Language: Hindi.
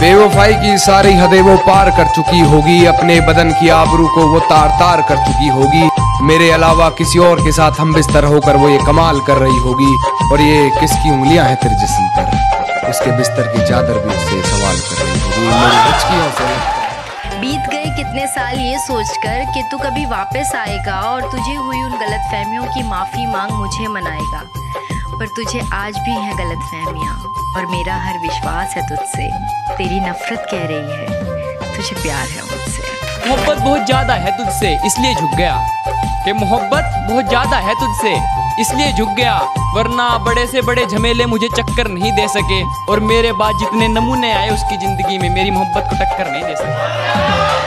बेवफाई की सारी हदें वो पार कर चुकी होगी, अपने बदन की आबरू को वो तार तार कर चुकी होगी। मेरे अलावा किसी और के साथ हम बिस्तर होकर वो ये कमाल कर रही होगी। और ये किसकी उंगलियां हैं तेरे जिस्म पर, उसके बिस्तर की चादर भी उससे सवाल कर रही होगी। मेरी बचकियों से बीत गए कितने साल ये सोचकर कि तू कभी वापस आएगा और तुझे हुई उन गलतफहमियों की माफ़ी मांग मुझे मनाएगा, पर तुझे आज भी हैं गलतफहमियाँ और मेरा हर विश्वास है तुझसे। तेरी नफरत कह रही है, तुझे प्यार है मुझसे। मोहब्बत बहुत ज़्यादा है तुझसे इसलिए झुक गया, कि मोहब्बत बहुत ज़्यादा है तुझसे इसलिए झुक गया, वरना बड़े से बड़े झमेले मुझे चक्कर नहीं दे सके और मेरे बाद जितने नमूने आए उसकी ज़िंदगी में मेरी मोहब्बत को टक्कर नहीं दे सके।